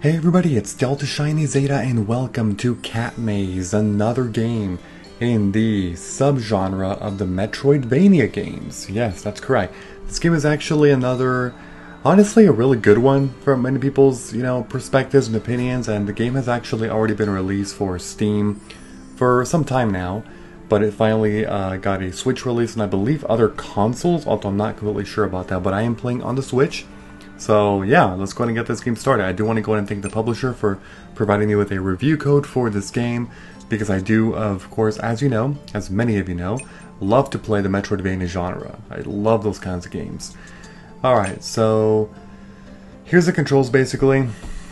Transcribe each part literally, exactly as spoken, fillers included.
Hey everybody, it's Delta Shiny Zeta and welcome to Cat Maze, another game in the subgenre of the Metroidvania games. Yes, that's correct. This game is actually another, honestly, a really good one from many people's, you know, perspectives and opinions, and the game has actually already been released for Steam for some time now, but it finally uh, got a Switch release and I believe other consoles, although I'm not completely sure about that, but I am playing on the Switch. So yeah, let's go ahead and get this game started. I do want to go ahead and thank the publisher for providing me with a review code for this game, because I do, of course, as you know, as many of you know, love to play the Metroidvania genre. I love those kinds of games. Alright, so here's the controls basically.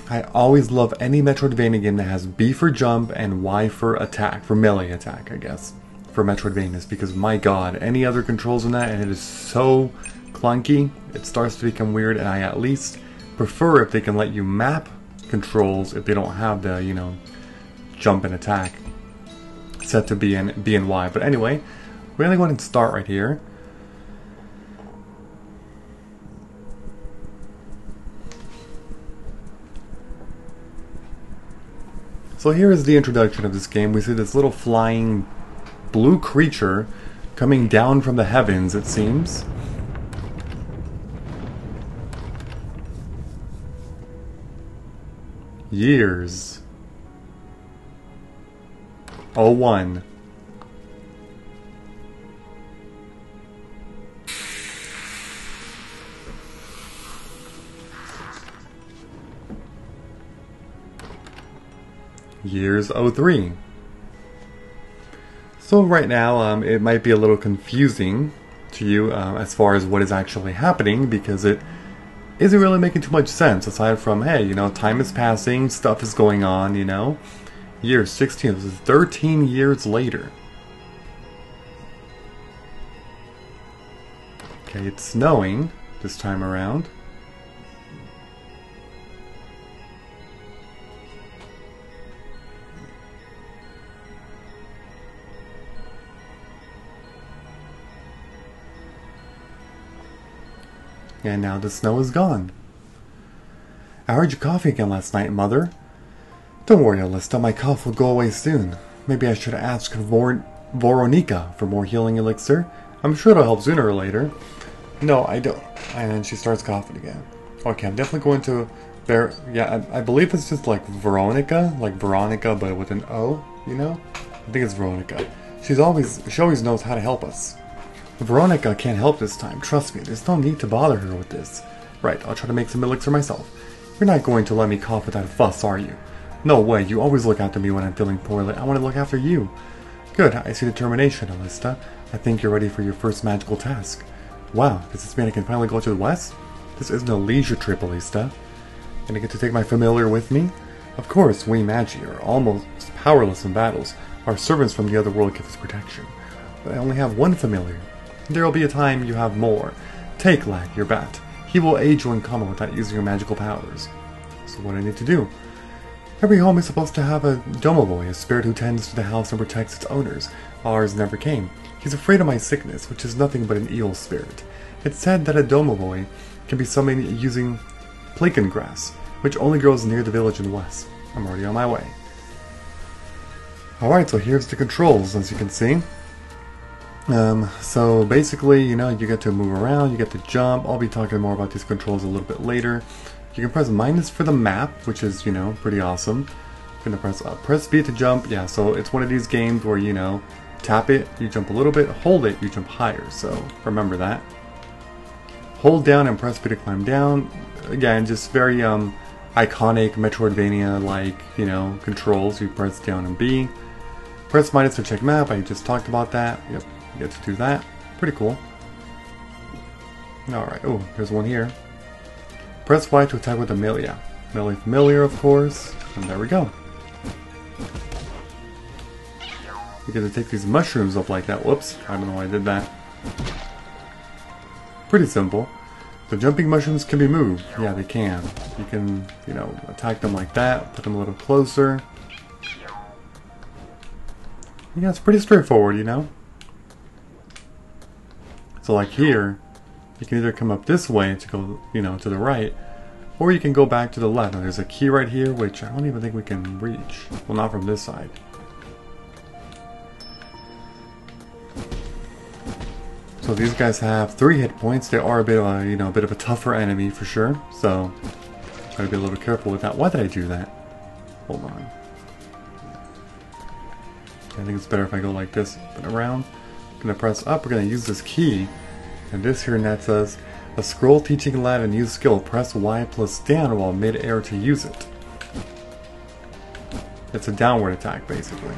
I always love any Metroidvania game that has B for jump and Y for attack, for melee attack, I guess, for Metroidvanias, because my god, any other controls in that, and it is so clunky, it starts to become weird, and I at least prefer if they can let you map controls if they don't have the, you know, jump and attack set to B and, B and Y. But anyway, we're gonna go ahead and start right here. So here is the introduction of this game. We see this little flying blue creature coming down from the heavens, it seems. Years. Oh, one. Years oh three. So right now, um, it might be a little confusing to you uh, as far as what is actually happening, because it isn't really making too much sense, aside from, hey, you know, time is passing, stuff is going on, you know. Year sixteen, this is thirteen years later. Okay, it's snowing this time around. And now the snow is gone. I heard your coffee again last night, Mother. Don't worry, Alista, my cough will go away soon. Maybe I should ask Vor Veronica for more healing elixir. I'm sure it'll help sooner or later. No, I don't. And then she starts coughing again. Okay, I'm definitely going to... Ver yeah, I, I believe it's just like Veronica. Like Veronica, but with an O, you know? I think it's Veronica. She's always, she always knows how to help us. Veronica can't help this time, trust me, there's no need to bother her with this. Right, I'll try to make some elixir myself. You're not going to let me cough without a fuss, are you? No way, you always look after me when I'm feeling poorly, I want to look after you. Good, I see determination, Alista. I think you're ready for your first magical task. Wow, does this mean I can finally go to the west? This isn't a leisure trip, Alista. And I get to take my familiar with me? Of course, we Magi are almost powerless in battles. Our servants from the other world give us protection. But I only have one familiar. There will be a time you have more. Take Lach, your bat. He will aid you in common without using your magical powers. So what do I need to do? Every home is supposed to have a Domovoi, a spirit who tends to the house and protects its owners. Ours never came. He's afraid of my sickness, which is nothing but an eel spirit. It's said that a Domovoi can be summoned using Plakun grass, which only grows near the village in west. I'm already on my way. Alright, so here's the controls, as you can see. Um, so basically, you know, you get to move around, you get to jump. I'll be talking more about these controls a little bit later. You can press minus for the map, which is, you know, pretty awesome. I'm gonna press up, press B to jump. Yeah, so it's one of these games where, you know, tap it, you jump a little bit, hold it, you jump higher, so remember that. Hold down and press B to climb down. Again, just very, um, iconic Metroidvania-like, you know, controls. You press down and B. Press minus to check map, I just talked about that. Yep. Get to do that. Pretty cool. Alright, oh, there's one here. Press Y to attack with Amelia. Melee familiar, of course. And there we go. You get to take these mushrooms up like that. Whoops, I don't know why I did that. Pretty simple. The jumping mushrooms can be moved. Yeah, they can. You can, you know, attack them like that, put them a little closer. Yeah, it's pretty straightforward, you know? So like here, You can either come up this way to go, you know, to the right, or you can go back to the left. Now there's a key right here, which I don't even think we can reach. Well, not from this side. So these guys have three hit points. They are a bit of a, you know, a bit of a tougher enemy for sure. So try to be a little careful with that. Why did I do that? Hold on. I think it's better if I go like this, but around. I'm gonna press up. We're gonna use this key, and this here net says a scroll teaching lad a new skill. Press Y plus down while mid-air to use it. It's a downward attack, basically.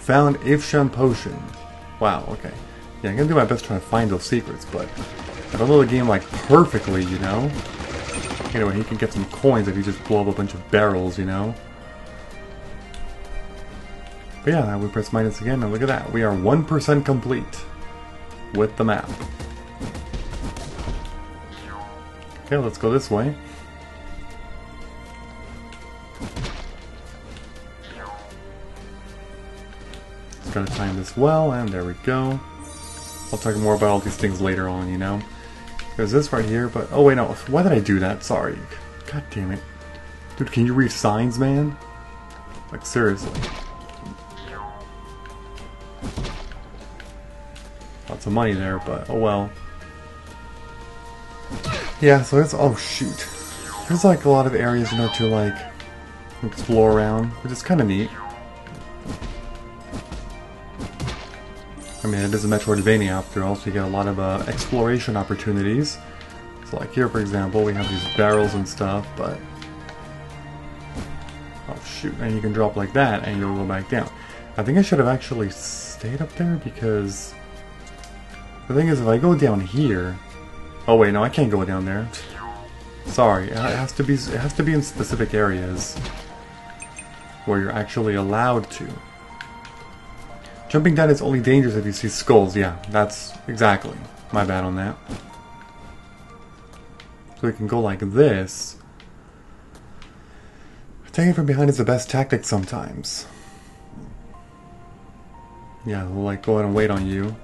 Found Efsun potion. Wow. Okay. Yeah, I'm gonna do my best trying to find those secrets, but I don't know the game like perfectly, you know. Anyway, he can get some coins if you just blow up a bunch of barrels, you know. But yeah, we press minus again, and look at that. We are one percent complete with the map. Okay, let's go this way. Let's try to time this well, and there we go. I'll talk more about all these things later on, you know. There's this right here, but... Oh, wait, no. Why did I do that? Sorry. God damn it. Dude, can you read signs, man? Like, seriously. Lots of money there, but oh well. Yeah, so it's... Oh, shoot. There's, like, a lot of areas, you know, to, like, explore around, which is kind of neat. I mean, it is a Metroidvania after all, so you get a lot of uh, exploration opportunities. So, like here, for example, we have these barrels and stuff, but... Oh, shoot. And you can drop like that, and you'll go back down. I think I should have actually stayed up there, because... The thing is, if I go down here... Oh, wait, no, I can't go down there. Sorry, it has to be, it has to be in specific areas where you're actually allowed to. Jumping down is only dangerous if you see skulls. Yeah, that's exactly. My bad on that. So we can go like this. Attacking from behind is the best tactic sometimes. Yeah, we'll like go ahead and wait on you.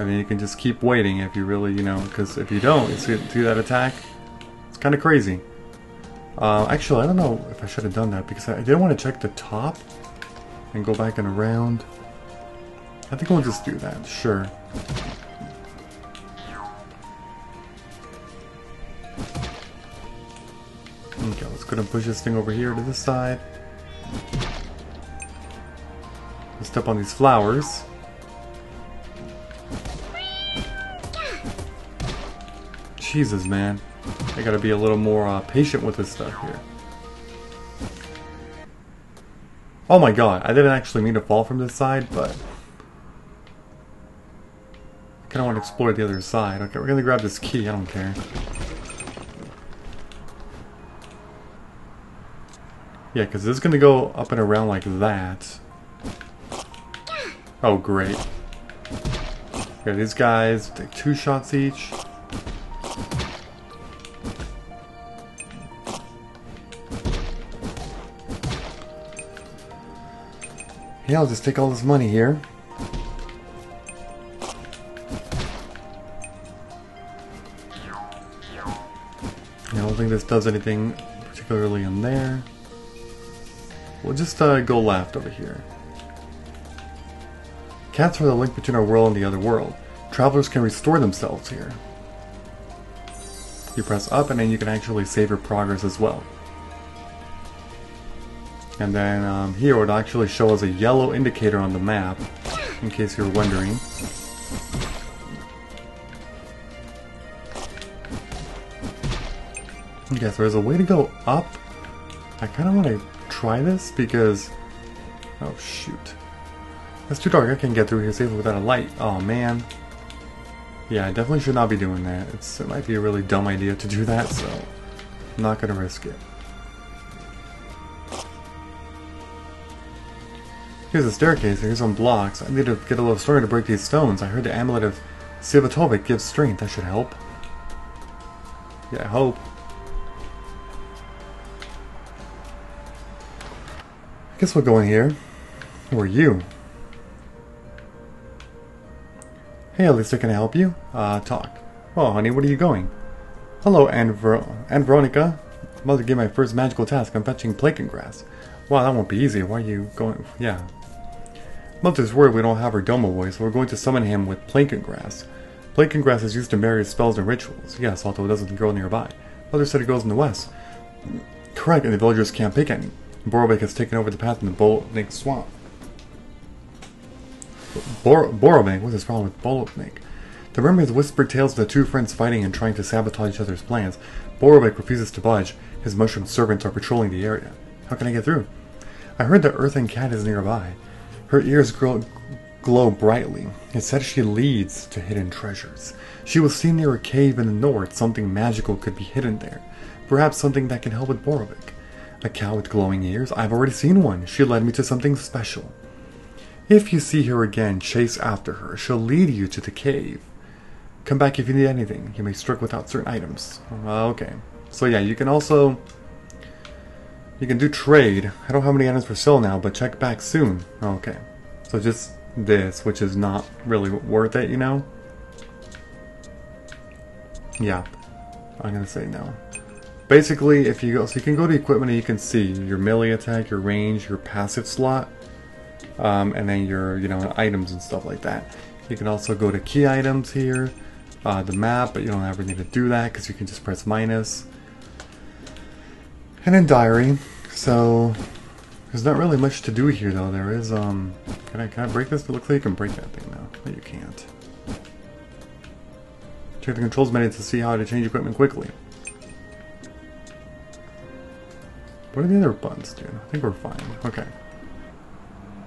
I mean, you can just keep waiting if you really, you know, because if you don't, it's do that attack. It's kind of crazy. Uh, actually, I don't know if I should have done that because I didn't want to check the top. And go back and around. I think we'll just do that, sure. Okay, let's go and push this thing over here to this side. Let's step on these flowers. Jesus, man. I gotta be a little more uh, patient with this stuff here. Oh my god, I didn't actually mean to fall from this side, but... I kinda wanna explore the other side. Okay, we're gonna grab this key, I don't care. Yeah, cause this is gonna go up and around like that. Oh, great. Okay, these guys take two shots each. Yeah, I'll just take all this money here. I don't think this does anything particularly in there. We'll just uh, go left over here. Cats are the link between our world and the other world. Travelers can restore themselves here. You press up and then you can actually save your progress as well. And then um, here it would actually show as a yellow indicator on the map, in case you're wondering. Okay, so there's a way to go up. I kind of want to try this because... Oh, shoot. That's too dark. I can't get through here safely without a light. Oh, man. Yeah, I definitely should not be doing that. It's, it might be a really dumb idea to do that, so I'm not going to risk it. Here's a staircase, here's some blocks. I need to get a little stronger to break these stones. I heard the amulet of Silvatovic gives strength. That should help. Yeah, I hope. I guess we'll go in here. Who are you? Hey, Alista, can I help you? Uh, talk. Oh, honey, where are you going? Hello, Ann Ver Ann Veronica. I'm about to get my first magical task. I'm fetching Plakun grass. Wow, that won't be easy. Why are you going? Yeah. Mother's worried we don't have her Domovoi, so we're going to summon him with Plakun grass. Plakun grass is used in various spells and rituals. Yes, although it doesn't grow nearby. Mother said it grows in the west. Correct, and the villagers can't pick any. Borovik has taken over the path in the Bolnik swamp. Bor Borobank? What's his problem with Bolnik? The rumors whispered tales of the two friends fighting and trying to sabotage each other's plans. Borovik refuses to budge. His mushroom servants are patrolling the area. How can I get through? I heard the earthen cat is nearby. Her ears grow, glow brightly. It said she leads to hidden treasures. She was seen near a cave in the north. Something magical could be hidden there. Perhaps something that can help with Borovik. A cow with glowing ears? I've already seen one. She led me to something special. If you see her again, chase after her. She'll lead you to the cave. Come back if you need anything. You may strike without certain items. Okay. So yeah, you can also... You can do trade. I don't have any items for sale now, but check back soon. Okay. So just this, which is not really worth it, you know? Yeah. I'm gonna say no. Basically, if you go... So you can go to equipment and you can see your melee attack, your range, your passive slot. Um, and then your, you know, items and stuff like that. You can also go to key items here, uh, the map, but you don't ever need to do that because you can just press minus. And then diary. So there's not really much to do here though. There is, um, can I, can I break this? It looks like you can break that thing now. No, you can't. Check the controls menu to see how to change equipment quickly. What are the other buttons, dude? I think we're fine. Okay.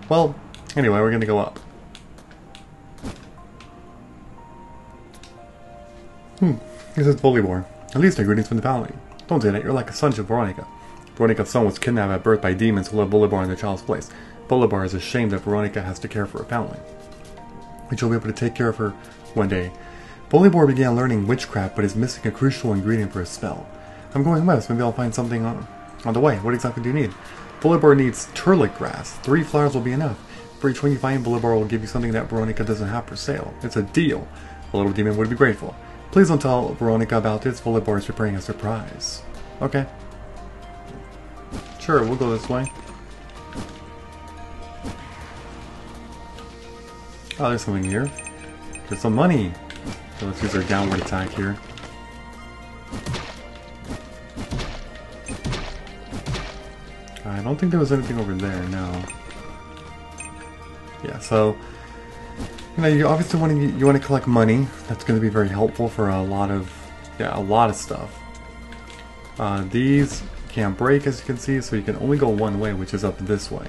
Well, anyway, we're going to go up. Hmm, this is Bolivor. At least I greetings from the valley. Don't say that, you're like a son to Veronica. Veronica's son was kidnapped at birth by demons who left Bolivor in their child's place. Bolivor is ashamed that Veronica has to care for a family, and she'll be able to take care of her one day. Bolivor began learning witchcraft, but is missing a crucial ingredient for a spell. I'm going west, maybe I'll find something on, on the way. What exactly do you need? Bolivor needs Turlic grass. Three flowers will be enough. For each one you find, Bolivor will give you something that Veronica doesn't have for sale. It's a deal. A little demon would be grateful. Please don't tell Veronica about this. Bolivor is preparing a surprise. Okay. Sure, we'll go this way. Oh, there's something here. There's some money. So let's use our downward attack here. I don't think there was anything over there, no. Yeah, so, you know, you obviously want to, you want to collect money. That's going to be very helpful for a lot of, yeah, a lot of stuff. Uh, these can't break, as you can see, so you can only go one way, which is up this way.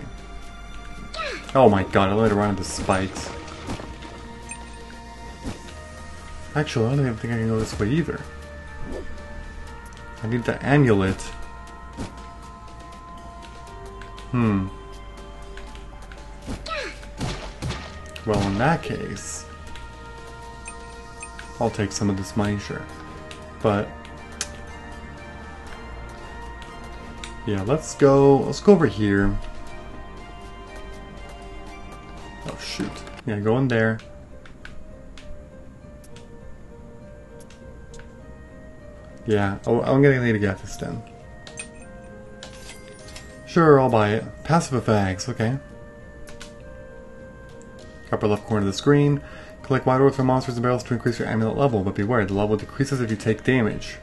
Oh my god, I let it run into spikes. Actually, I don't even think I can go this way either. I need the amulet. Hmm. Well, in that case, I'll take some of this money, sure. But yeah, let's go. Let's go over here. Oh shoot! Yeah, go in there. Yeah. Oh, I'm gonna need to get this done. Sure, I'll buy it. Passive effects, okay. Upper left corner of the screen. Collect wide orbs from monsters and barrels to increase your amulet level, but beware, the level decreases if you take damage.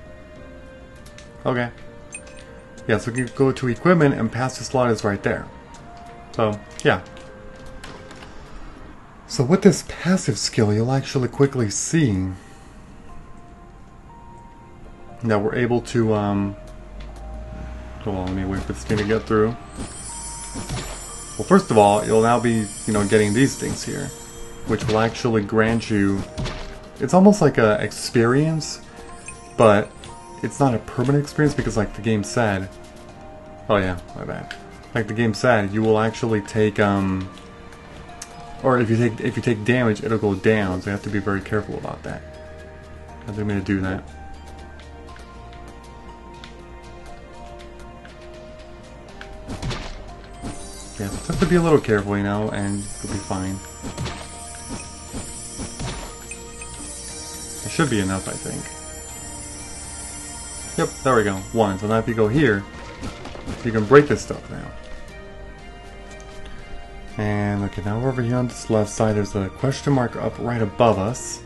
Okay. Yeah, so you can go to equipment and passive slot is right there. So, yeah. So with this passive skill, you'll actually quickly see that we're able to, um... Hold on, let me wait for this thing to get through. Well, first of all, you'll now be, you know, getting these things here, which will actually grant you... It's almost like a experience, but it's not a permanent experience because, like the game said... Oh yeah, my bad. Like the game said, you will actually take, um... Or if you take if you take damage, it'll go down, so you have to be very careful about that. I think I'm gonna do that. Yeah, so just have to be a little careful, you know, and you'll be fine. should be enough, I think. Yep, there we go. One. So now if you go here, you can break this stuff now. And okay, now we're over here on this left side. There's a question mark up right above us.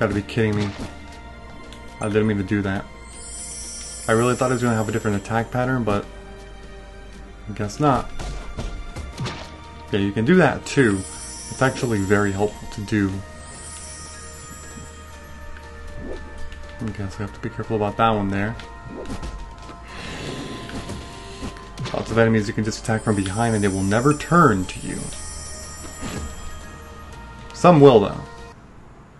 Gotta be kidding me. I didn't mean to do that. I really thought it was going to have a different attack pattern, but I guess not. Yeah, you can do that too. It's actually very helpful to do. Okay, so I have to be careful about that one there. Lots of enemies you can just attack from behind and they will never turn to you. Some will though.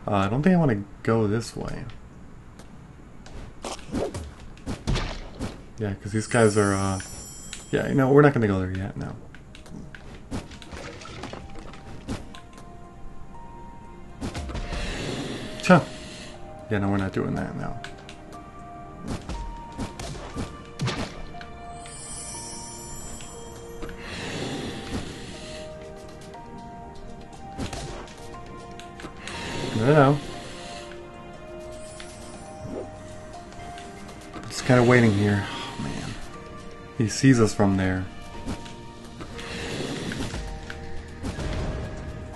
Uh, I don't think I want to go this way. Yeah, because these guys are, uh... yeah, you know, we're not going to go there yet, no. Huh. Yeah, no, we're not doing that now. No, no. Just kind of waiting here. He sees us from there.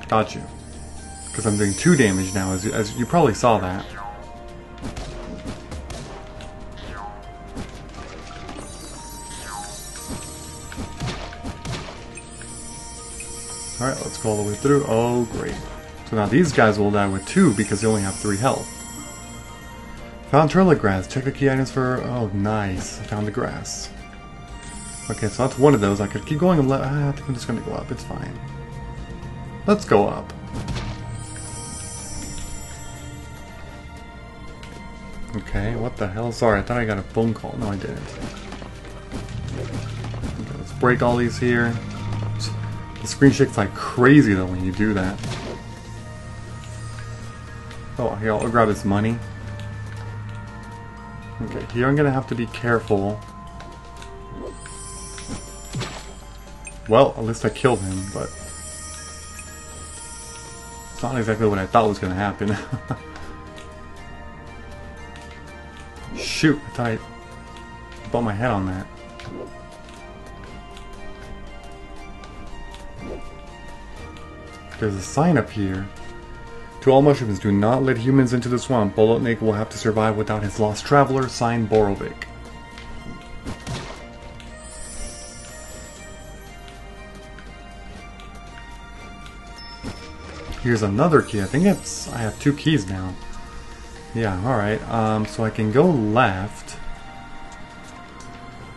Got you. Because I'm doing two damage now, as you, as you probably saw that. Alright, let's go all the way through. Oh, great. So now these guys will die with two because they only have three health. Found Turlic grass. Check the key items for... oh, nice. I found the grass. Okay, so that's one of those. I could keep going and let... I think I'm just going to go up. It's fine. Let's go up. Okay, what the hell? Sorry, I thought I got a phone call. No, I didn't. Okay, let's break all these here. The screen shakes like crazy, though, when you do that. Oh, here, I'll grab his money. Okay, here I'm going to have to be careful... well, at least I killed him, but it's not exactly what I thought was going to happen. Shoot, I thought I bumped my head on that. There's a sign up here. To all mushrooms, do not let humans into the swamp. Bolnik will have to survive without his lost traveler, signed Borovik. Here's another key. I think it's... I have two keys now. Yeah, alright. Um, so I can go left.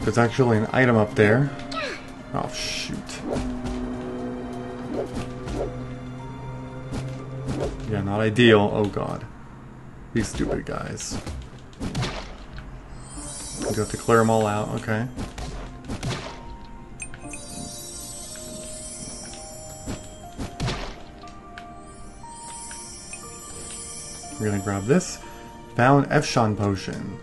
There's actually an item up there. Oh, shoot. Yeah, not ideal. Oh, God. These stupid guys. You have to clear them all out. Okay. We're gonna grab this. Found Efsun potion.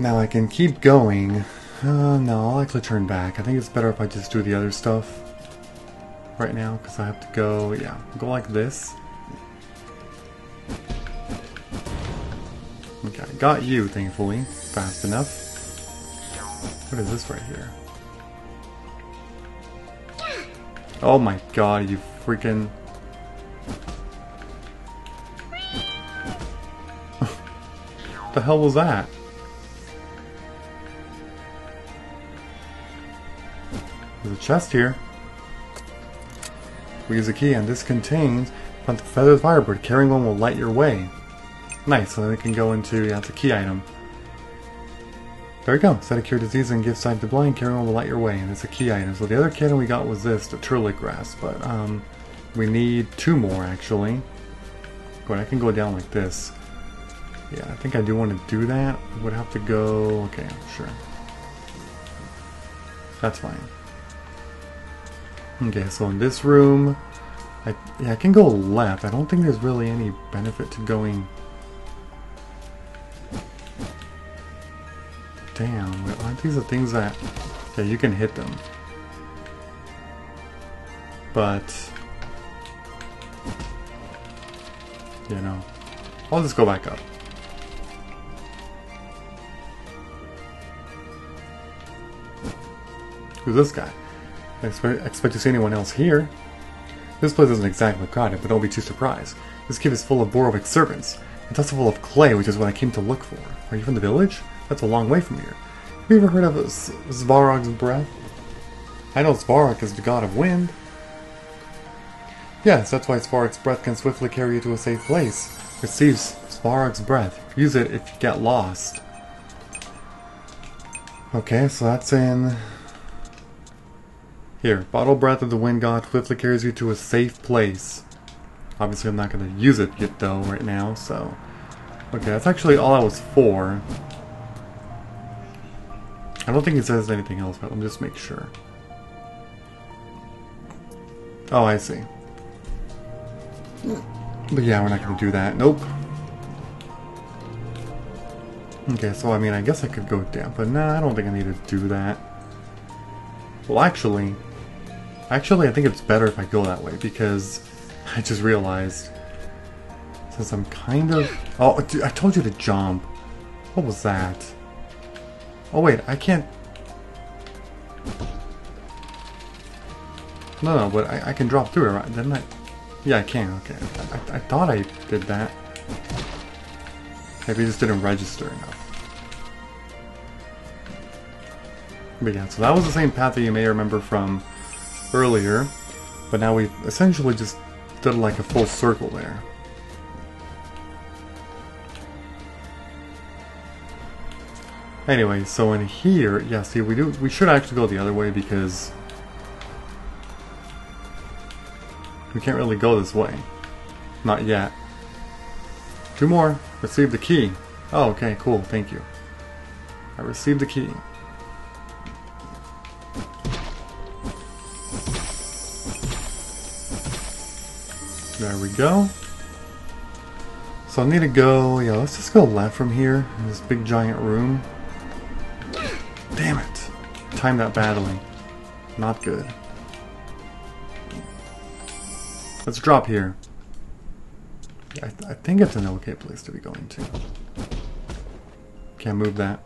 Now I can keep going. Uh, no, I'll actually turn back. I think it's better if I just do the other stuff right now, because I have to go, yeah, go like this. Okay, I got you, thankfully, fast enough. What is this right here? Oh my god, you freaking... what the hell was that? There's a chest here. We use a key, and this contains a bunch of feathered firebird. Carrying one will light your way. Nice, so then we can go into, yeah, the key item. There we go. Set a cure disease and give sight to blind. Carrying one will light your way, and it's a key item. So the other key item we got was this, the Turlic grass, but um, we need two more actually. But I can go down like this. Yeah, I think I do want to do that. Would have to go... okay, sure. That's fine. Okay, so in this room... I, yeah, I can go left. I don't think there's really any benefit to going... damn, aren't these the things that... yeah, you can hit them. But... you know. I'll just go back up. Who's this guy? I expect, expect to see anyone else here. This place isn't exactly crowded, but don't be too surprised. This cave is full of Borovik servants. It's also full of clay, which is what I came to look for. Are you from the village? That's a long way from here. Have you ever heard of Svarog's breath? I know Svarog is the god of wind. Yes, that's why Svarog's breath can swiftly carry you to a safe place. Receive Svarog's breath. Use it if you get lost. Okay, so that's in... Here, bottle breath of the wind god swiftly carries you to a safe place. Obviously I'm not going to use it yet though right now, so... Okay, that's actually all I was for. I don't think it says anything else, but let me just make sure. Oh, I see. But yeah, we're not going to do that. Nope. Okay, so I mean, I guess I could go down, but nah, I don't think I need to do that. Well, actually... Actually, I think it's better if I go that way, because I just realized... Since I'm kind of... Oh, dude, I told you to jump. What was that? Oh, wait, I can't... No, no, but I, I can drop through it, right? Didn't I... Yeah, I can, okay. I, I, I thought I did that. Maybe I just didn't register enough. But yeah, so that was the same path that you may remember from earlier. But now we've essentially just done like a full circle there. Anyway, so in here, yeah, see, we do, we should actually go the other way because we can't really go this way. Not yet. Two more. Receive the key. Oh, okay, cool, thank you. I received the key. There we go. So I need to go, yeah, let's just go left from here in this big giant room. Damn it! Timed that badly. Not good. Let's drop here. I, th I think it's an okay place to be going to. Can't move that.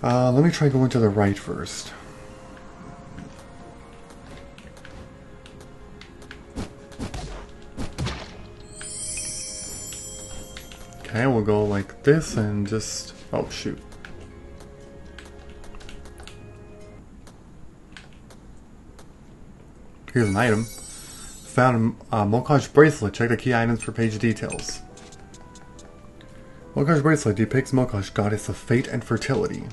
Uh, let me try going to the right first. Okay, we'll go like this and just... Oh, shoot. Here's an item. Found a uh, Mokosh bracelet. Check the key items for page details. Mokosh bracelet depicts Mokosh, goddess of fate and fertility.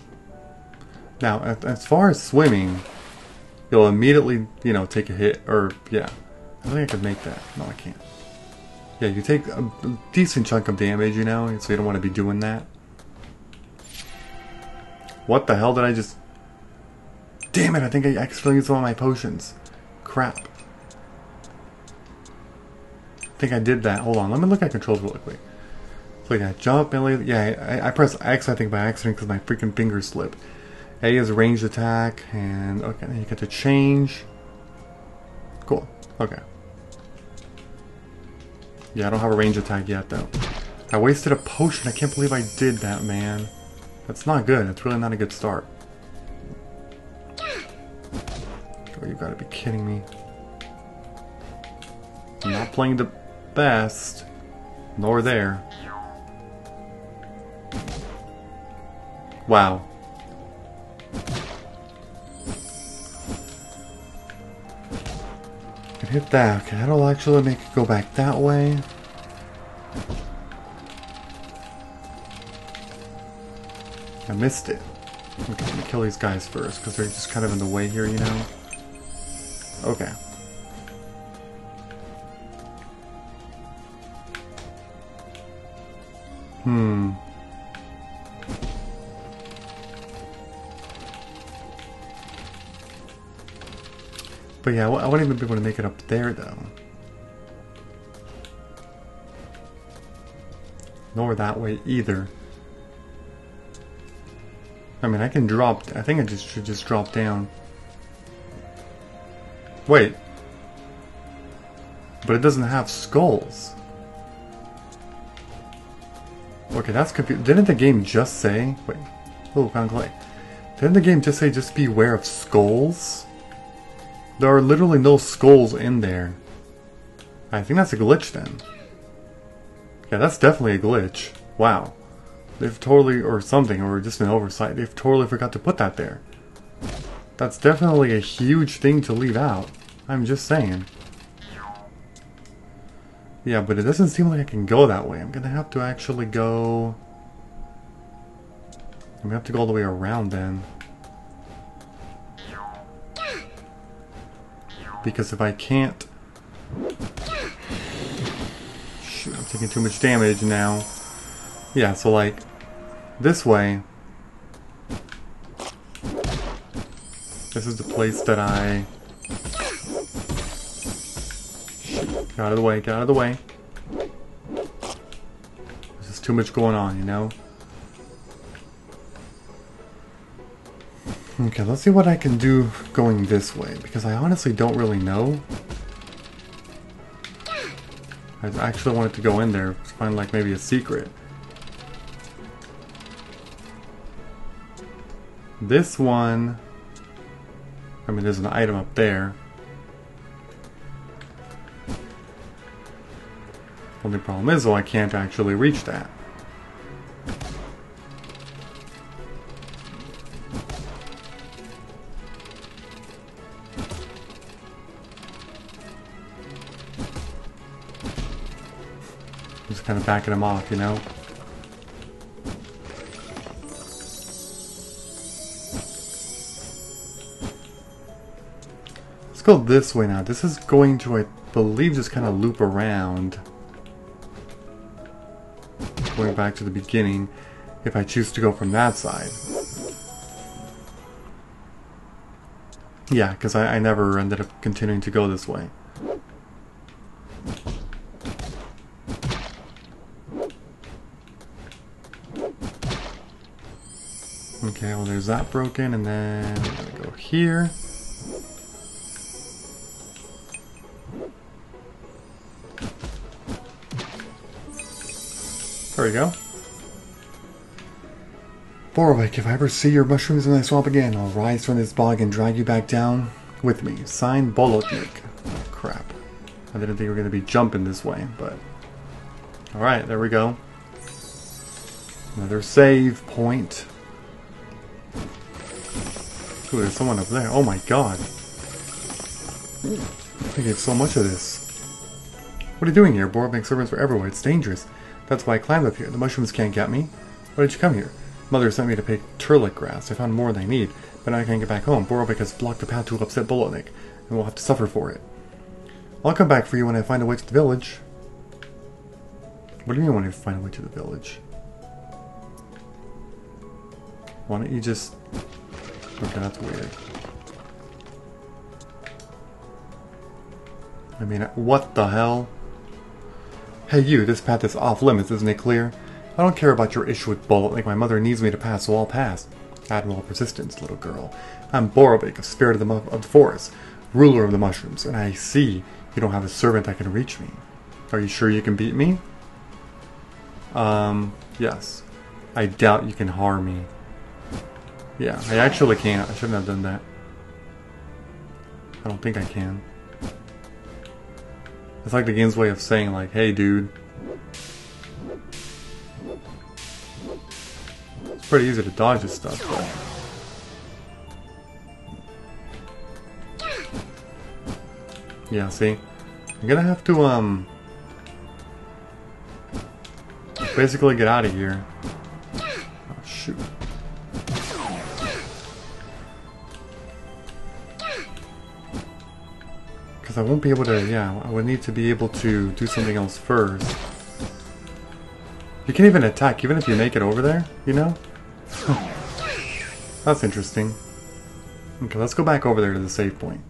Now, as far as swimming, you'll immediately, you know, take a hit, or, yeah. I think I could make that. No, I can't. Yeah, you take a decent chunk of damage, you know, so you don't want to be doing that. What the hell did I just... Damn it, I think I accidentally used one of my potions. Crap. I think I did that. Hold on, let me look at controls really quick. So yeah, jump, melee... Yeah, I, I press X, I think, by accident because my freaking finger slipped. A is ranged attack, and... Okay, then you get to change. Cool, okay. Yeah, I don't have a range attack yet, though. I wasted a potion. I can't believe I did that, man. That's not good. That's really not a good start. Oh, you gotta be kidding me. I'm not playing the best. Nor there. Wow. Hit that. Okay, that'll actually make it go back that way. I missed it. Okay, let me kill these guys first, because they're just kind of in the way here, you know? Okay. Hmm. But yeah, I wouldn't even be able to make it up there, though. Nor that way, either. I mean, I can drop... I think I just should just drop down. Wait. But it doesn't have skulls. Okay, that's confusing. Didn't the game just say... Wait. Oh, found clay. Didn't the game just say just beware of skulls? There are literally no skulls in there. I think that's a glitch then. Yeah, that's definitely a glitch. Wow. They've totally... or something, or just an oversight. They've totally forgot to put that there. That's definitely a huge thing to leave out. I'm just saying. Yeah, but it doesn't seem like I can go that way. I'm gonna have to actually go... I'm gonna have to go all the way around then. Because if I can't... Shoot, I'm taking too much damage now. Yeah, so like... This way... This is the place that I... Get out of the way, get out of the way. There's just too much going on, you know? Okay, let's see what I can do going this way, because I honestly don't really know. I actually wanted to go in there to find, like, maybe a secret. This one... I mean, there's an item up there. Only problem is, though, I can't actually reach that. I'm just kind of backing him off, you know? Let's go this way now. This is going to, I believe, just kind of loop around. Going back to the beginning, if I choose to go from that side. Yeah, because I, I never ended up continuing to go this way. Okay, well there's that broken, and then I'm gonna go here. There we go. Borovik, if I ever see your mushrooms in my swamp again, I'll rise from this bog and drag you back down with me. Signed, Bolnik. Oh, crap. I didn't think we were going to be jumping this way, but... Alright, there we go. Another save point. Ooh, there's someone up there. Oh my god. I gave so much of this. What are you doing here? Borobank servants were everywhere. It's dangerous. That's why I climbed up here. The mushrooms can't get me. Why did you come here? Mother sent me to pick Turlic grass. I found more than I need, but now I can't get back home. Borovik has blocked the path to upset Bolnik, and we'll have to suffer for it. I'll come back for you when I find a way to the village. What do you mean when I find a way to the village? Why don't you just... Okay, that's weird. I mean, what the hell? Hey you, this path is off limits, isn't it clear? I don't care about your issue with Bolnik. My mother needs me to pass, so I'll pass. Admirable persistence, little girl. I'm Borovik, a spirit of the, of the forest, ruler of the mushrooms, and I see you don't have a servant that can reach me. Are you sure you can beat me? Um, yes. I doubt you can harm me. Yeah, I actually can't. I shouldn't have done that. I don't think I can. It's like the game's way of saying, like, hey, dude. It's pretty easy to dodge this stuff, though. Yeah, see? I'm gonna have to, um... basically get out of here. Oh, shoot. I won't be able to, yeah, I would need to be able to do something else first. You can't even attack, even if you make it over there, you know? That's interesting. Okay, let's go back over there to the save point.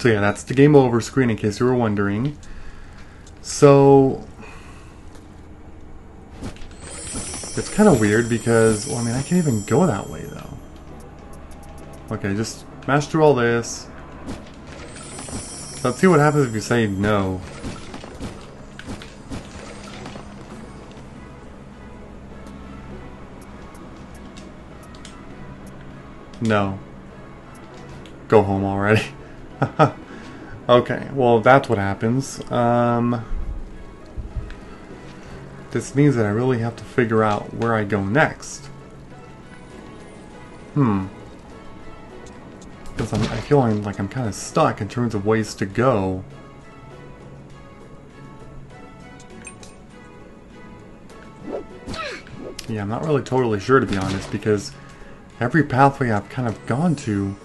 So yeah, that's the game over screen in case you were wondering. So... It's kind of weird because, well, I mean, I can't even go that way, though. Okay, just smash through all this. Let's see what happens if you say no. No. Go home already. Okay, well that's what happens. Um, this means that I really have to figure out where I go next. Hmm. Because I'm, I feel I'm, like I'm kind of stuck in terms of ways to go. Yeah, I'm not really totally sure to be honest, because every pathway I've kind of gone to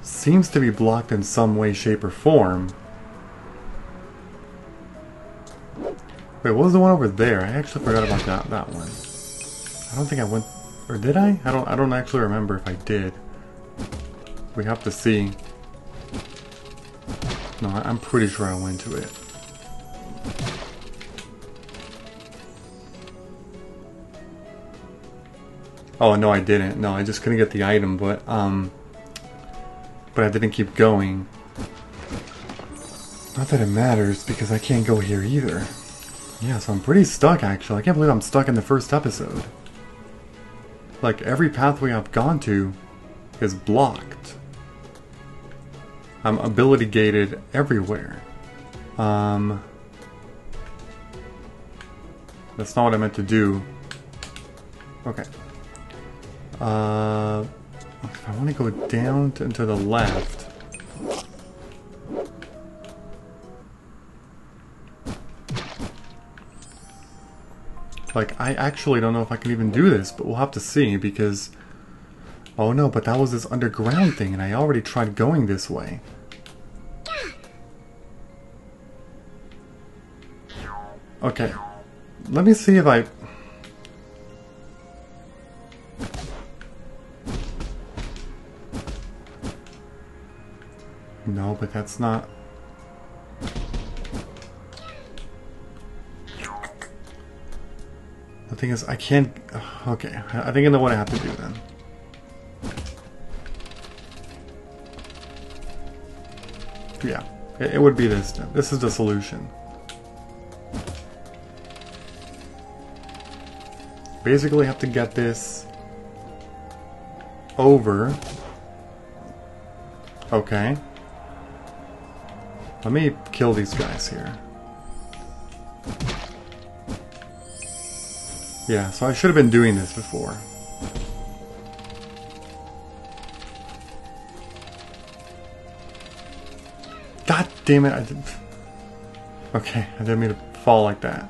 seems to be blocked in some way, shape, or form. Wait, what was the one over there? I actually forgot about that that one. I don't think I went, or did I? I don't I don't actually remember if I did. We have to see. No, I, I'm pretty sure I went to it. Oh no, I didn't. No, I just couldn't get the item, but um but I didn't keep going. Not that it matters, because I can't go here either. Yeah, so I'm pretty stuck, actually. I can't believe I'm stuck in the first episode. Like, every pathway I've gone to is blocked. I'm ability gated everywhere. Um, that's not what I meant to do. Okay. Uh... If I want to go down to, to the left. Like, I actually don't know if I can even do this, but we'll have to see, because... Oh no, but that was this underground thing, and I already tried going this way. Okay. Let me see if I... No, but that's not... The thing is, I can't... Okay, I think I know what I have to do then. Yeah, it, it would be this. This is the solution. Basically, I have to get this... over. Okay. Let me kill these guys here. Yeah, so I should have been doing this before. God damn it, I didn't... Okay, I didn't mean to fall like that.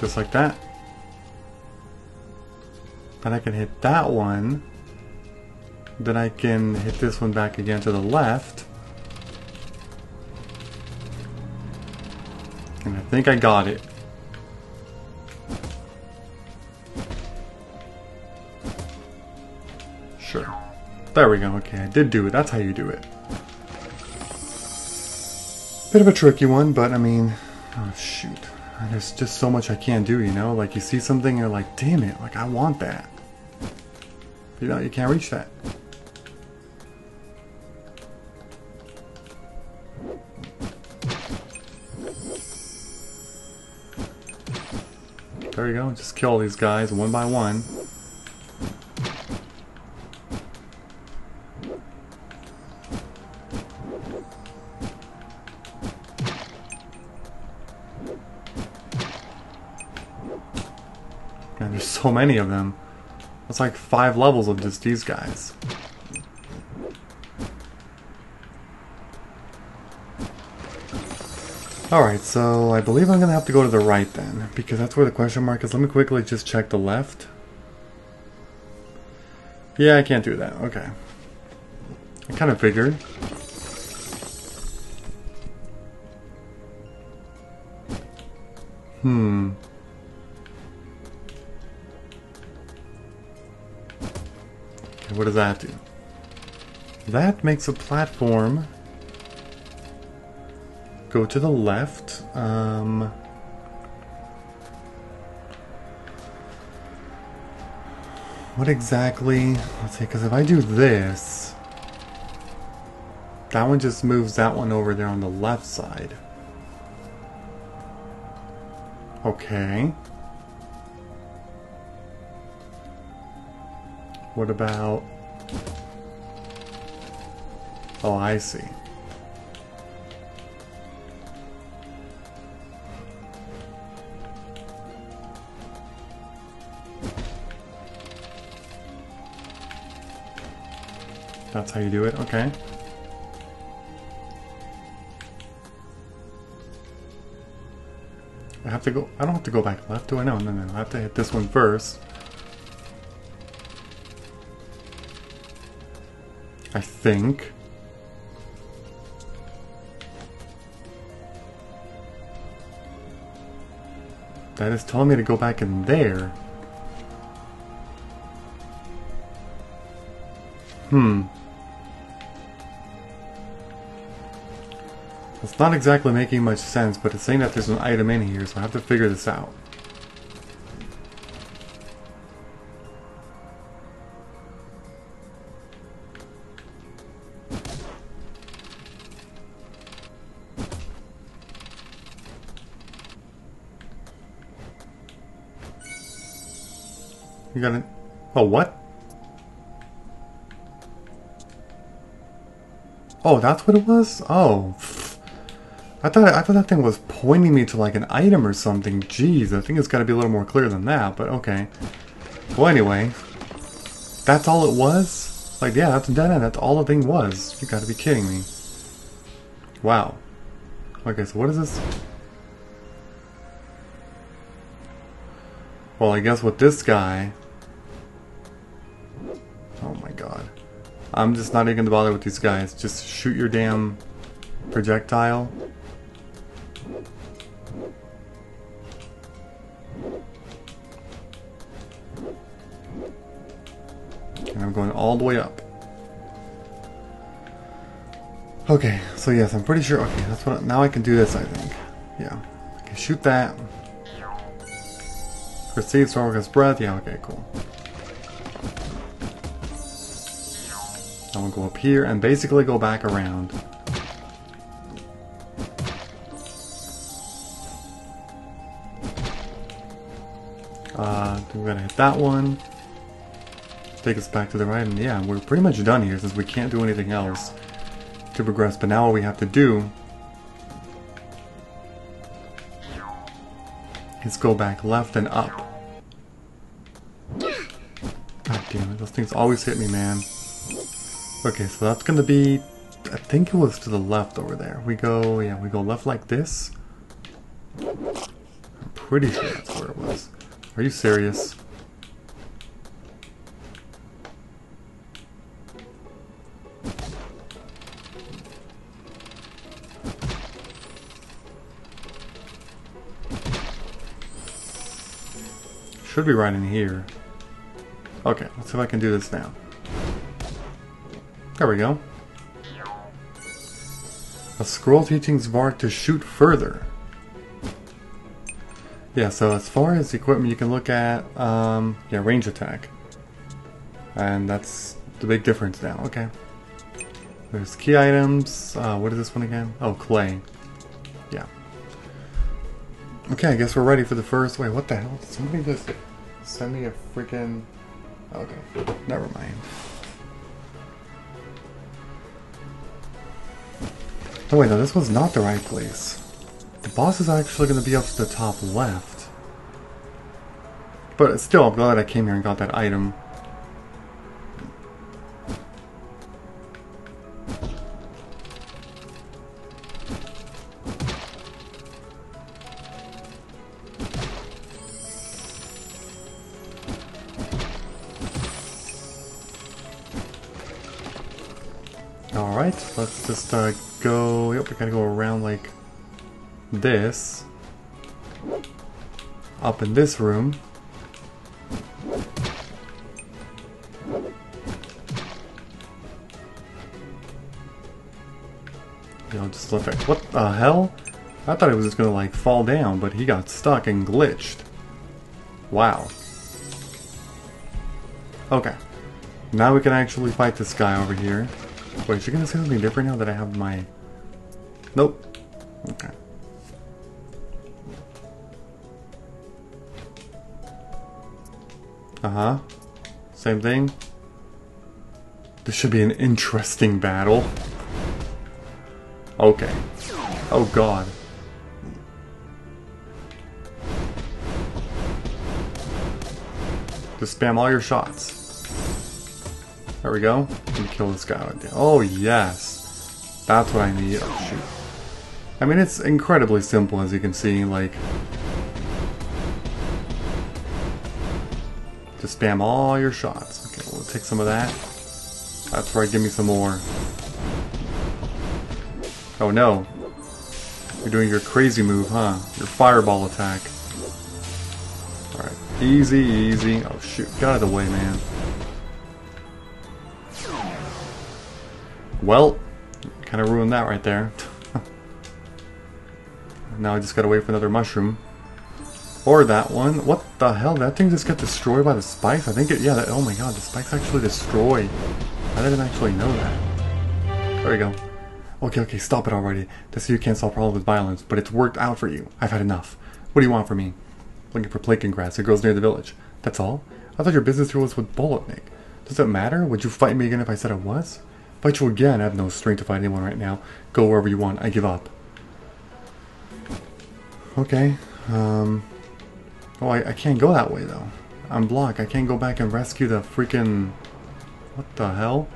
Just like that. Then I can hit that one. Then I can hit this one back again to the left. And I think I got it. Sure. There we go. Okay, I did do it. That's how you do it. Bit of a tricky one, but I mean... Oh, shoot. There's just so much I can't do, you know? Like, you see something and you're like, damn it, like, I want that. You know, you can't reach that. There you go, just kill these guys one by one. So many of them. That's like five levels of just these guys. Alright, so I believe I'm gonna have to go to the right then, because that's where the question mark is. Let me quickly just check the left. Yeah, I can't do that. Okay. I kind of figured. Hmm. What does that do? That makes a platform go to the left. Um, What exactly? Let's see, because if I do this, that one just moves that one over there on the left side. Okay. What about... Oh, I see. That's how you do it? Okay. I have to go... I don't have to go back left, do I? No, no, no. I have to hit this one first. I think. That is telling me to go back in there. Hmm. It's not exactly making much sense, but it's saying that there's an item in here, so I have to figure this out. You got an... Oh, what? Oh, that's what it was? Oh. I thought I thought that thing was pointing me to like an item or something. Jeez, I think it's got to be a little more clear than that, but okay. Well, anyway. That's all it was? Like, yeah, that's a dead end. That's all the thing was. You got to be kidding me. Wow. Okay, so what is this? Well, I guess with this guy... Oh my god. I'm just not even going to bother with these guys. Just shoot your damn projectile. And I'm going all the way up. Okay, so yes, I'm pretty sure... Okay, that's what... I, now I can do this, I think. Yeah. I can shoot that. Proceed, Svarog's breath. Yeah, okay, cool. I'm gonna go up here and basically go back around. Uh, we're gonna hit that one. Take us back to the right, and yeah, we're pretty much done here since we can't do anything else to progress. But now all we have to do is go back left and up. God damn it, those things always hit me, man. Okay, so that's gonna be... I think it was to the left over there. We go... yeah, we go left like this. I'm pretty sure that's where it was. Are you serious? Should be right in here. Okay, let's see if I can do this now. There we go. A scroll teaching Svarog to shoot further. Yeah, so as far as equipment, you can look at, um, yeah, range attack. And that's the big difference now. Okay. There's key items. Uh, what is this one again? Oh, clay. Yeah. Okay, I guess we're ready for the first... Wait, what the hell? Did somebody just send me a freaking... Okay, never mind. Oh wait, no, this was not the right place. The boss is actually going to be up to the top left. But still, I'm glad I came here and got that item. Alright, let's just, uh... go, yep, we gotta go around like this, up in this room. You know, just look at, what the hell? I thought it was just gonna like fall down, but he got stuck and glitched. Wow. Okay. Now we can actually fight this guy over here. Wait, is she gonna say something different now that I have my... Nope. Okay. Uh-huh. Same thing. This should be an interesting battle. Okay. Oh god. Just spam all your shots. There we go. Let me kill this guy. Oh yes! That's what I need. Oh shoot. I mean, it's incredibly simple, as you can see, like... Just spam all your shots. Okay, we'll take some of that. That's right, give me some more. Oh no. You're doing your crazy move, huh? Your fireball attack. Alright, easy, easy. Oh shoot, get out of the way, man. Well, kind of ruined that right there. Now I just gotta wait for another mushroom. Or that one. What the hell? That thing just got destroyed by the spikes? I think it... Yeah, that, oh my god, the spikes actually destroy. I didn't actually know that. There we go. Okay, okay, stop it already. This is you can't solve problems with violence, but it's worked out for you. I've had enough. What do you want from me? Looking for Plakun grass. It grows near the village. That's all? I thought your business deal was with Bolnik. Does it matter? Would you fight me again if I said I was? Fight you again? I have no strength to fight anyone right now. Go wherever you want. I give up. Okay. Um... Oh, I, I can't go that way, though. I'm blocked. I can't go back and rescue the freaking... What the hell?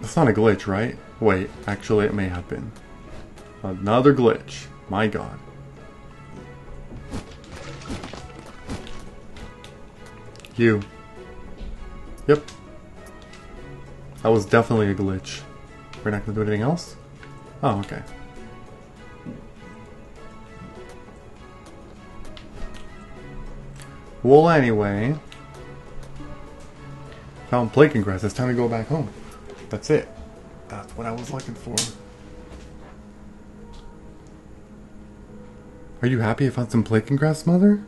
That's not a glitch, right? Wait, actually it may have been. Another glitch. My god. You. Yep. That was definitely a glitch. We're not gonna do anything else? Oh, okay. Well, anyway, found Plakun grass. It's time to go back home. That's it. That's what I was looking for. Are you happy I found some Plakun grass, Mother?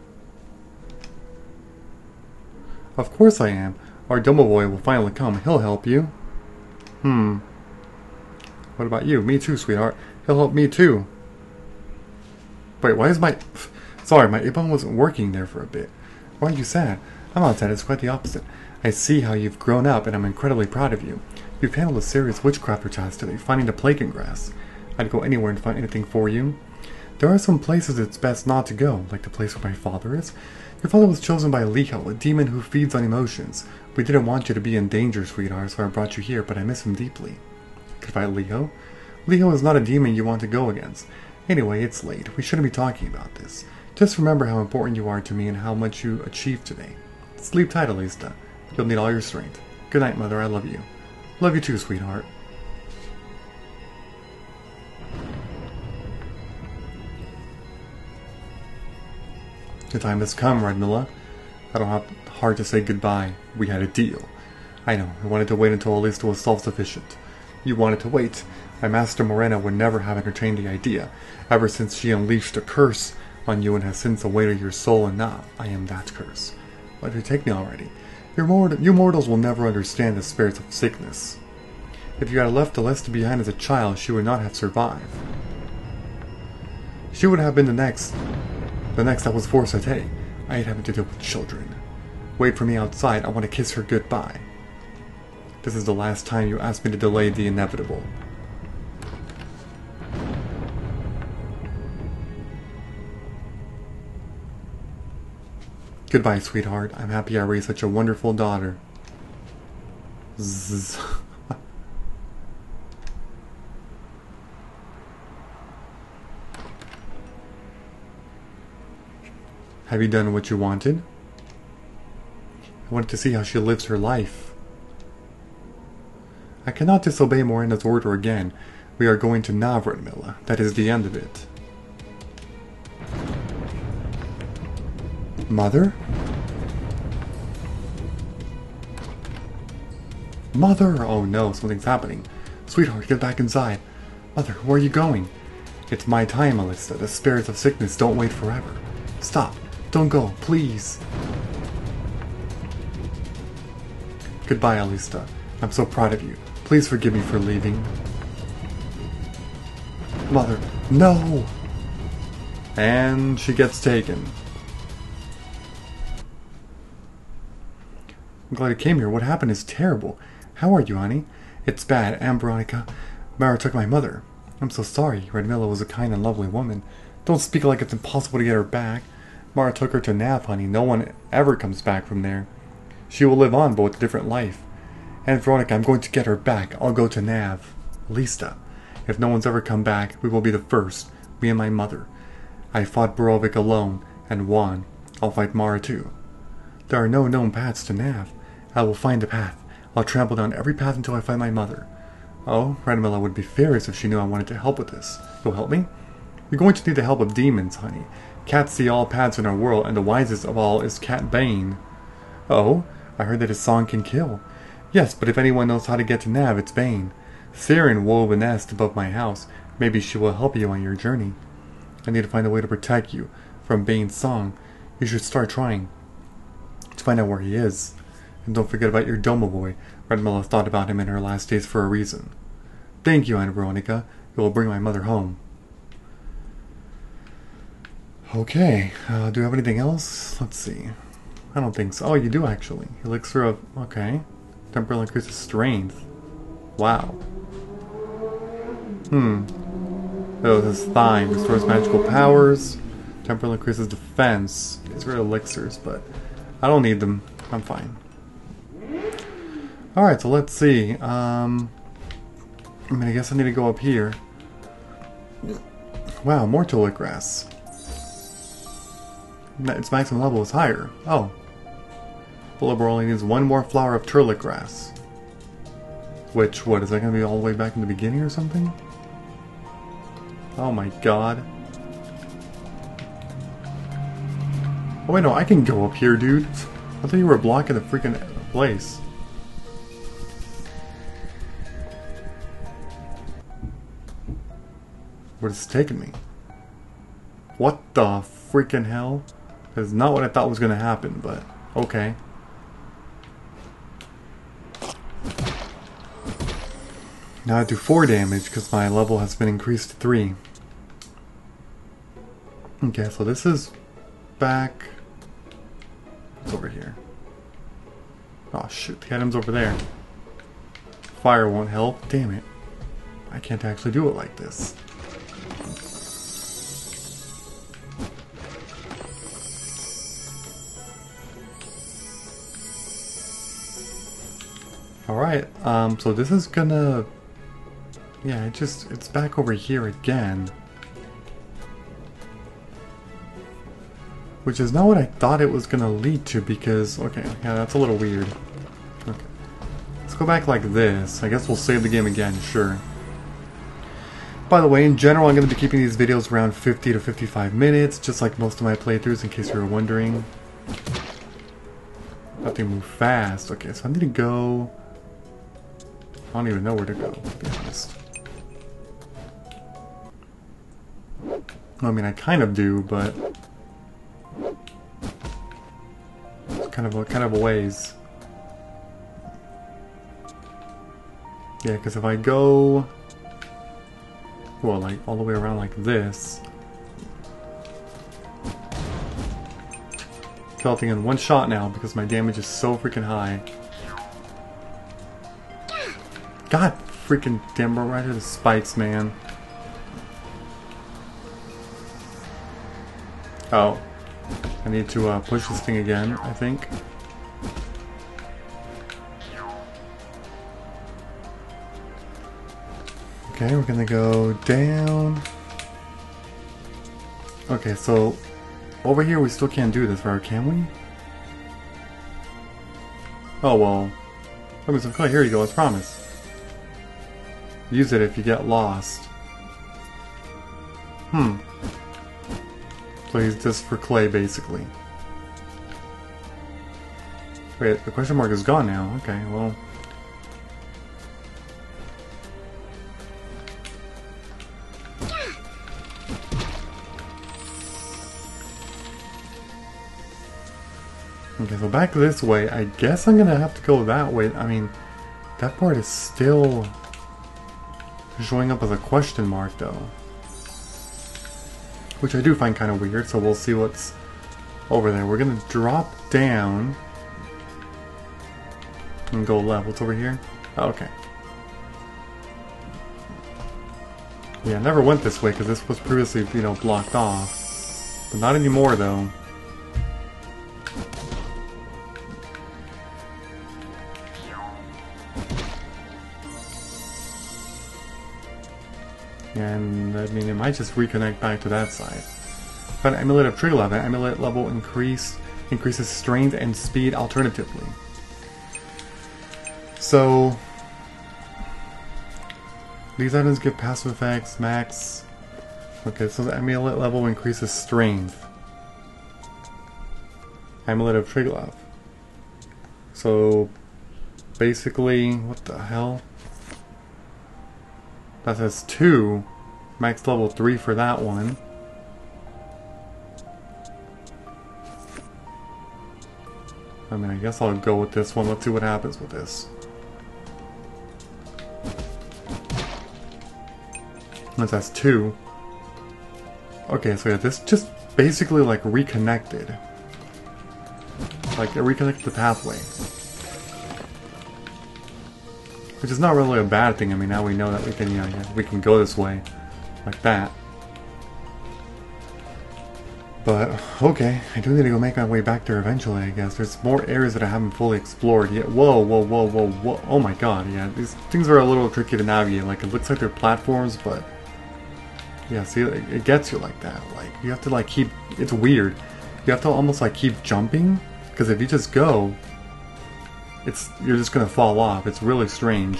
Of course I am. Our Domovoi will finally come. He'll help you. Hmm. What about you? Me too, sweetheart. He'll help me too. Wait, why is my... Sorry, my Iban wasn't working there for a bit. Why are you sad? I'm not sad, it's quite the opposite. I see how you've grown up, and I'm incredibly proud of you. You've handled a serious witchcrafter task today, finding the Plakun grass. I'd go anywhere and find anything for you. There are some places it's best not to go, like the place where my father is. Your father was chosen by Leho, a demon who feeds on emotions. We didn't want you to be in danger, sweetheart, so I brought you here, but I miss him deeply. Could fight Leho? Leho is not a demon you want to go against. Anyway, it's late. We shouldn't be talking about this. Just remember how important you are to me and how much you achieved today. Sleep tight, Alista. You'll need all your strength. Good night, Mother. I love you. Love you too, sweetheart. The time has come, Radmila. I don't have heart to say goodbye. We had a deal. I know. I wanted to wait until Alista was self-sufficient. You wanted to wait. My master Morana would never have entertained the idea. Ever since she unleashed a curse on you and has since awaited your soul and Nav, I am that curse. Why did you take me already? Your mort you mortals will never understand the spirits of sickness. If you had left Alista behind as a child, she would not have survived. She would have been the next, the next I was forced to take. I ain't having to deal with children. Wait for me outside, I want to kiss her goodbye. This is the last time you asked me to delay the inevitable. Goodbye, sweetheart. I'm happy I raised such a wonderful daughter. Zzz. Have you done what you wanted? I wanted to see how she lives her life. I cannot disobey Morana's order again. We are going to Nav, Radmila. That is the end of it. Mother? Mother! Oh no, something's happening. Sweetheart, get back inside. Mother, where are you going? It's my time, Alista. The spirits of sickness don't wait forever. Stop. Don't go, please. Goodbye, Alista. I'm so proud of you. Please forgive me for leaving. Mother, no! And she gets taken. I'm glad you came here. What happened is terrible. How are you, honey? It's bad. Ann Veronica. Mara took my mother. I'm so sorry. Radmila was a kind and lovely woman. Don't speak like it's impossible to get her back. Mara took her to Nav, honey. No one ever comes back from there. She will live on, but with a different life. Ann Veronica, I'm going to get her back. I'll go to Nav. Alista. If no one's ever come back, we will be the first. Me and my mother. I fought Borovik alone and won. I'll fight Mara too. There are no known paths to Nav. I will find a path. I'll trample down every path until I find my mother. Oh, Radmila would be furious if she knew I wanted to help with this. You'll help me? You're going to need the help of demons, honey. Cats see all paths in our world, and the wisest of all is Cat Bane. Oh, I heard that his song can kill. Yes, but if anyone knows how to get to Nav, it's Bane. Siren wove a nest above my house. Maybe she will help you on your journey. I need to find a way to protect you from Bane's song. You should start trying to find out where he is. And don't forget about your Domovoi. Radmila thought about him in her last days for a reason. Thank you, Ann Veronica. You will bring my mother home. Okay. Uh, do we have anything else? Let's see. I don't think so. Oh, you do actually. Elixir of... Okay. Temporal increases strength. Wow. Hmm. Oh, this is Thine. Restores magical powers. Temporal increases defense. These are elixirs, but I don't need them. I'm fine. Alright, so let's see. Um, I mean, I guess I need to go up here. Wow, more Turlic grass. Its maximum level is higher. Oh. Bulbasaur only needs one more flower of Turlic grass. Which, what, is that going to be all the way back in the beginning or something? Oh my god. Oh wait, no, I can go up here, dude. I thought you were blocking the freaking place. Where is this taking me? What the freaking hell? That's not what I thought was going to happen, but okay. Now I do four damage because my level has been increased to three. Okay, so this is back. It's over here. Oh shoot, the item's over there. Fire won't help. Damn it. I can't actually do it like this. Alright, um, so this is gonna... Yeah, it just, it's back over here again. Which is not what I thought it was going to lead to because, okay, yeah, that's a little weird. Okay. Let's go back like this. I guess we'll save the game again, sure. By the way, in general, I'm going to be keeping these videos around fifty to fifty-five minutes, just like most of my playthroughs, in case you were wondering. I have to move fast. Okay, so I need to go... I don't even know where to go, to be honest. I mean, I kind of do, but it's kind of a, kind of a ways. Yeah, because if I go, well, like all the way around like this, kill the thing in one shot now because my damage is so freaking high. God, freaking damn, right at the spikes, man. Oh. I need to uh, push this thing again, I think. Okay, we're gonna go down. Okay, so over here we still can't do this, right? Can we? Oh, well. Let me some clay. Here you go, as promised. Use it if you get lost. Hmm. So he's just for clay, basically. Wait, the question mark is gone now. Okay, well... Okay, so back this way. I guess I'm gonna have to go that way. I mean, that part is still showing up as a question mark, though. Which I do find kind of weird, so we'll see what's over there. We're gonna drop down and go left. What's over here? Oh, okay. Yeah, I never went this way because this was previously, you know, blocked off. But not anymore, though. And, I mean, it might just reconnect back to that side. But Amulet of Tree Level. Amulet level increase, increases strength and speed alternatively. So, these items give passive effects, max. Okay, so the Amulet level increases strength. Amulet of Tree Level. So, basically, what the hell? That says two, max level three for that one. I mean, I guess I'll go with this one. Let's see what happens with this. That says two. Okay, so yeah, this just basically like reconnected. Like it reconnected the pathway. Which is not really a bad thing. I mean, now we know that we can, you know, we can go this way, like that. But okay, I do need to go make my way back there eventually. I guess there's more areas that I haven't fully explored yet. Whoa, whoa, whoa, whoa, whoa! Oh my God, yeah, these things are a little tricky to navigate. Like it looks like they're platforms, but yeah, see, it, it gets you like that. Like you have to like keep. It's weird. You have to almost like keep jumping because if you just go. It's, you're just gonna fall off. It's really strange.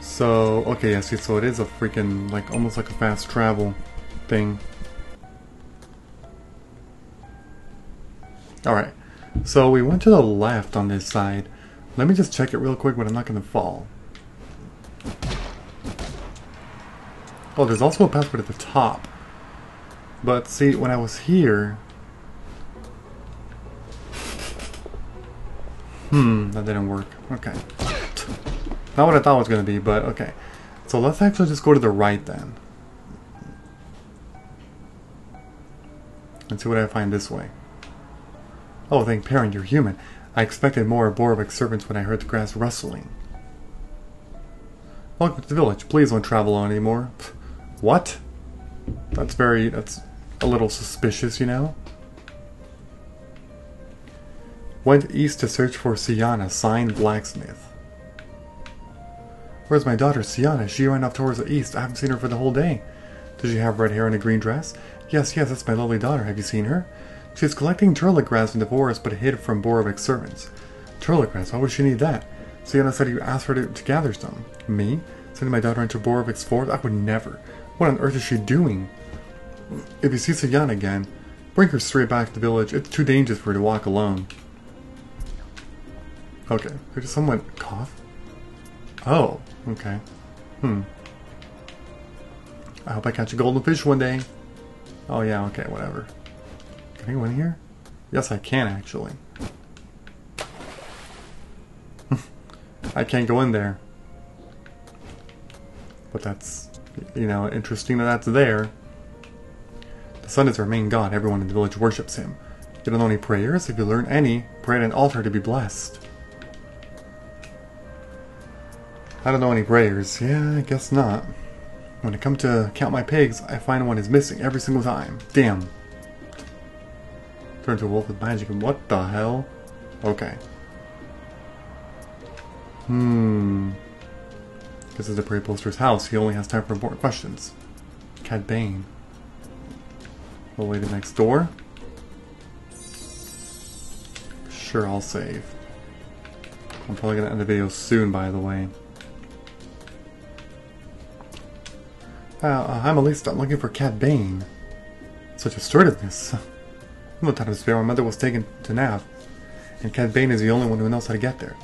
So, okay, I see, so it is a freaking, like, almost like a fast travel thing. Alright, so we went to the left on this side. Let me just check it real quick, but I'm not gonna fall. Oh, there's also a password at the top. But, see, when I was here... Hmm, that didn't work. Okay. Not what I thought it was going to be, but okay. So let's actually just go to the right then. And see what I find this way. Oh, thank Parent, you're human. I expected more of Borovik's servants when I heard the grass rustling. Welcome to the village. Please don't travel on anymore. What? That's very... that's a little suspicious, you know? Went east to search for Siana, signed blacksmith. Where's my daughter, Siana? She ran off towards the east. I haven't seen her for the whole day. Does she have red hair and a green dress? Yes, yes, that's my lovely daughter. Have you seen her? She's collecting Turlic grass in the forest, but hid from Borovik's servants. Turlic grass? Why would she need that? Siana said you asked her to, to gather some. Me? Sending my daughter into Borovik's forest? I would never. What on earth is she doing? If you see Siana again, bring her straight back to the village. It's too dangerous for her to walk alone. Okay, did someone cough? Oh, okay. Hmm. I hope I catch a golden fish one day. Oh yeah, okay, whatever. Can I go in here? Yes, I can actually. I can't go in there. But that's, you know, interesting that that's there. The sun is our main god. Everyone in the village worships him. You don't know any prayers? If you learn any, pray at an altar to be blessed. I don't know any prayers. Yeah, I guess not. When I come to count my pigs, I find one is missing every single time. Damn. Turn to a wolf with magic and what the hell? Okay. Hmm. This is the prairie poster's house. He only has time for important questions. Cat Bane. We'll wait the next door. Sure, I'll save. I'm probably going to end the video soon, by the way. Uh, uh, I'm Alista. I'm looking for Cat Bane. Such assertiveness. No time to spare. My mother was taken to Nav, and Cat Bane is the only one who knows how to get there.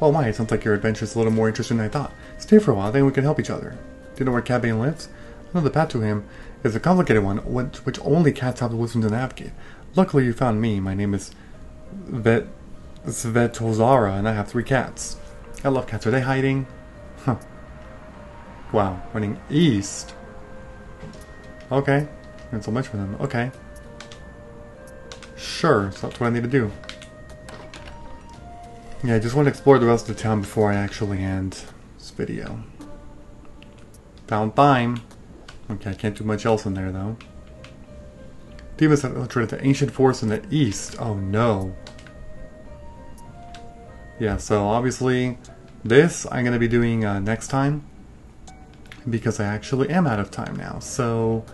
Oh my, it sounds like your adventure is a little more interesting than I thought. Stay for a while, then we can help each other. Do you know where Cat Bane lives? No, the path to him is a complicated one, which only cats have the wisdom to navigate. Luckily, you found me. My name is Vet Svetozara, and I have three cats. I love cats. Are they hiding? Huh. Wow, running east. Okay, and so much for them. Okay. Sure, so that's what I need to do. Yeah, I just want to explore the rest of the town before I actually end this video. Found time. Okay, I can't do much else in there, though. Demons have entered the ancient forest in the east. Oh, no. Yeah, so obviously, this I'm going to be doing uh, next time. Because I actually am out of time now, so...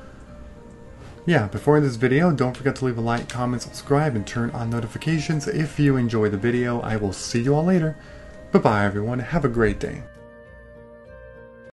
Yeah, before I end this video, don't forget to leave a like, comment, subscribe, and turn on notifications if you enjoy the video. I will see you all later. Bye-bye, everyone. Have a great day.